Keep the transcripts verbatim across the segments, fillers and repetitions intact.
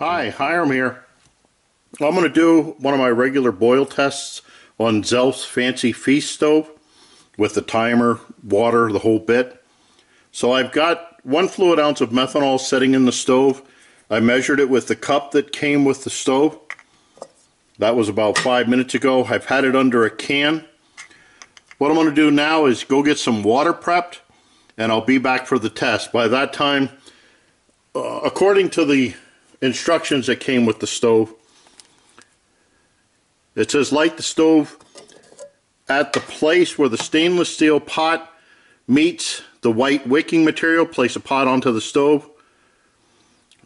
Hi, Hiram here. I'm going to do one of my regular boil tests on Zelph's Fancy Feast stove with the timer, water, the whole bit. So I've got one fluid ounce of methanol sitting in the stove. I measured it with the cup that came with the stove. That was about five minutes ago. I've had it under a can. What I'm going to do now is go get some water prepped, and I'll be back for the test. By that time, uh, according to the instructions that came with the stove, it says light the stove at the place where the stainless steel pot meets the white wicking material. Place a pot onto the stove.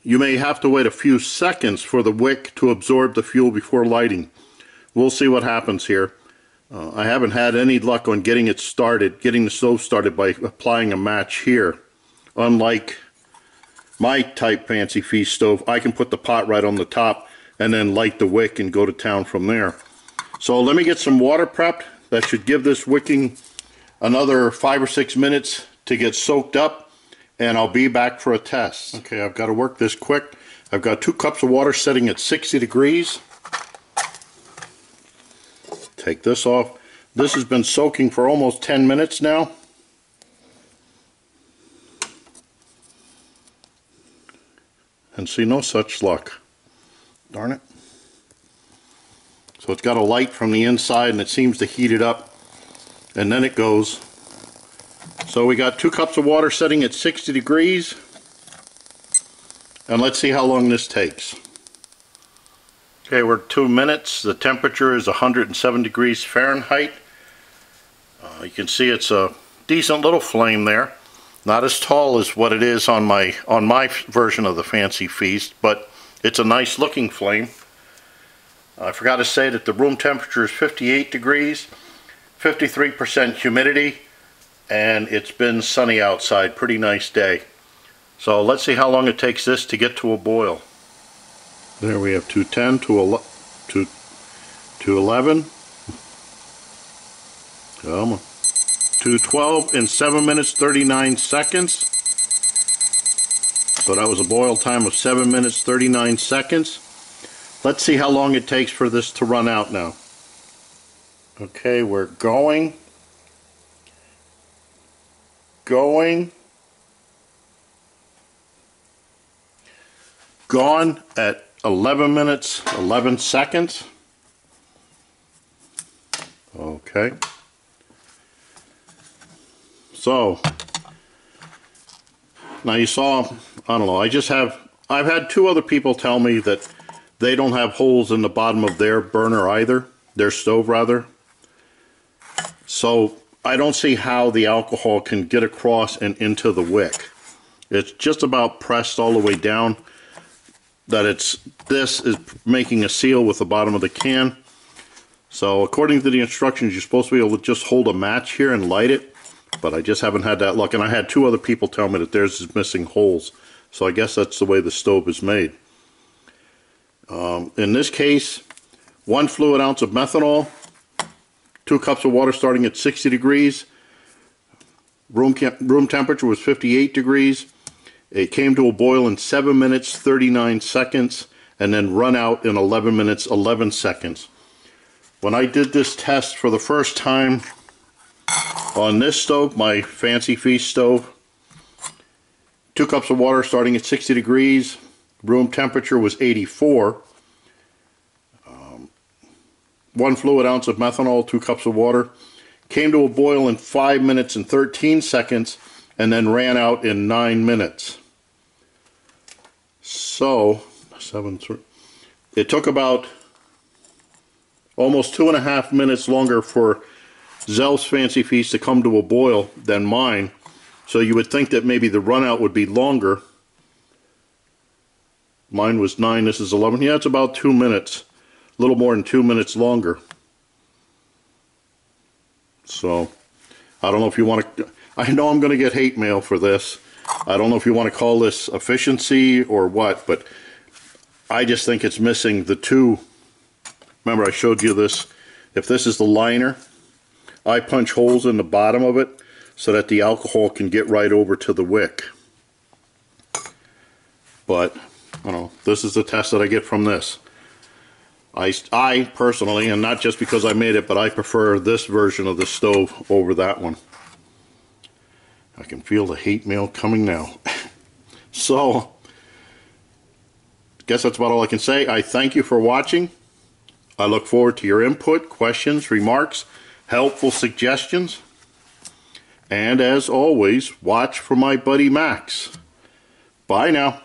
You may have to wait a few seconds for the wick to absorb the fuel before lighting. We'll see what happens here. Uh, I haven't had any luck on getting it started, getting the stove started by applying a match here. Unlike my type Fancy Feast stove, I can put the pot right on the top and then light the wick and go to town from there. So let me get some water prepped. That should give this wicking another five or six minutes to get soaked up, and I'll be back for a test. Okay, I've got to work this quick. I've got two cups of water setting at sixty degrees. Take this off. This has been soaking for almost ten minutes now. And see, no such luck. Darn it. So it's got a light from the inside and it seems to heat it up, and then it goes. So we got two cups of water setting at sixty degrees, and let's see how long this takes. Okay, we're two minutes. The temperature is one hundred seven degrees Fahrenheit. Uh, you can see it's a decent little flame there. Not as tall as what it is on my on my version of the Fancy Feast, but it's a nice looking flame. I forgot to say that the room temperature is fifty-eight degrees, fifty-three percent humidity, and it's been sunny outside. Pretty nice day. So let's see how long it takes this to get to a boil. There we have two ten, two eleven, come on, two twelve in seven minutes thirty-nine seconds. So that was a boil time of seven minutes thirty-nine seconds. Let's see how long it takes for this to run out now. Okay, we're going, going, gone at eleven minutes eleven seconds. Okay. So now you saw, I don't know, I just have, I've had two other people tell me that they don't have holes in the bottom of their burner either, their stove rather. So I don't see how the alcohol can get across and into the wick. It's just about pressed all the way down that it's, this is making a seal with the bottom of the can. So according to the instructions, you're supposed to be able to just hold a match here and light it, but I just haven't had that luck, and I had two other people tell me that theirs is missing holes. So I guess that's the way the stove is made. Um, in this case, one fluid ounce of methanol, two cups of water starting at sixty degrees, room, room temperature was fifty-eight degrees, it came to a boil in seven minutes thirty-nine seconds, and then run out in eleven minutes eleven seconds. When I did this test for the first time on this stove, my Fancy Feast stove, two cups of water starting at sixty degrees, room temperature was eighty-four, um, one fluid ounce of methanol, two cups of water, came to a boil in five minutes and thirteen seconds, and then ran out in nine minutes. So, seven, three, it took about almost two and a half minutes longer for Zelph's Fancy Feast to come to a boil than mine. So you would think that maybe the run out would be longer. Mine was nine, this is eleven. Yeah, it's about two minutes, a little more than two minutes longer. So, I don't know if you want to, I know I'm going to get hate mail for this. I don't know if you want to call this efficiency or what, but I just think it's missing the two. Remember, I showed you this. If this is the liner, I punch holes in the bottom of it so that the alcohol can get right over to the wick. But you know, this is the test that I get from this. I, I personally, and not just because I made it, but I prefer this version of the stove over that one. I can feel the hate mail coming now. So, guess that's about all I can say. I thank you for watching. I look forward to your input, questions, remarks, helpful suggestions. And as always, watch for my buddy Max. Bye now.